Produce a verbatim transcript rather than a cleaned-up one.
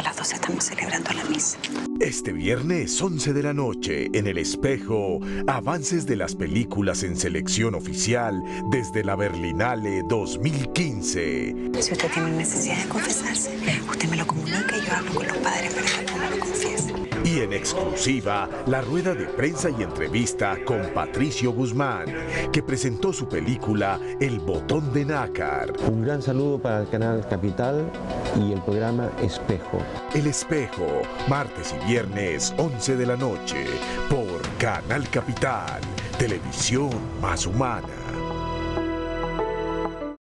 a las doce estamos celebrando la misa. Este viernes, once de la noche, en El Espejo, avances de las películas en selección oficial desde la Berlinale dos mil quince. Si usted tiene necesidad de confesarse, usted me lo comunica y yo hablo con los padres para que uno lo confiese. Y en exclusiva, la rueda de prensa y entrevista con Patricio Guzmán, que presentó su película El Botón de Nácar. Un gran saludo para el Canal Capital y el programa Espejo. El Espejo, martes y viernes, once de la noche, por Canal Capital, televisión más humana.